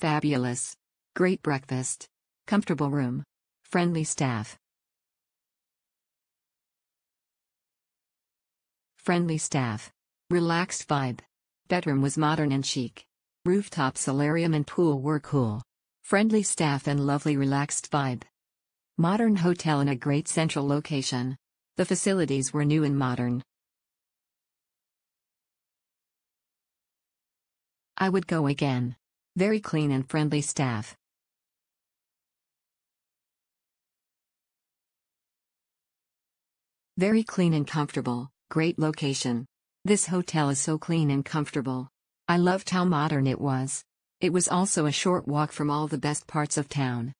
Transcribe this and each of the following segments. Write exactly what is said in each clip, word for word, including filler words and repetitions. Fabulous. Great breakfast. Comfortable room. Friendly staff. Friendly staff. Relaxed vibe. Bedroom was modern and chic. Rooftop solarium and pool were cool. Friendly staff and lovely relaxed vibe. Modern hotel in a great central location. The facilities were new and modern. I would go again. Very clean and friendly staff. Very clean and comfortable, great location. This hotel is so clean and comfortable. I loved how modern it was. It was also a short walk from all the best parts of town.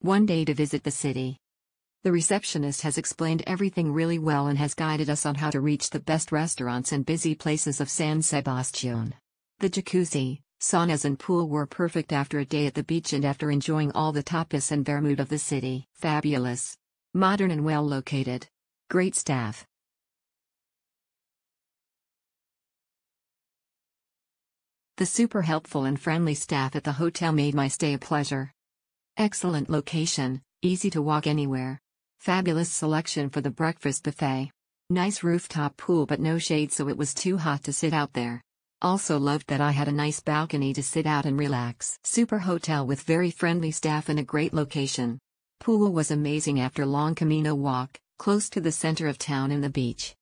One day to visit the city. The receptionist has explained everything really well and has guided us on how to reach the best restaurants and busy places of San Sebastian. The jacuzzi, saunas and pool were perfect after a day at the beach and after enjoying all the tapas and vermouth of the city. Fabulous. Modern and well located. Great staff. The super helpful and friendly staff at the hotel made my stay a pleasure. Excellent location, easy to walk anywhere. Fabulous selection for the breakfast buffet. Nice rooftop pool but no shade, so it was too hot to sit out there. Also loved that I had a nice balcony to sit out and relax. Super hotel with very friendly staff and a great location. Pool was amazing after long Camino walk, close to the center of town and the beach.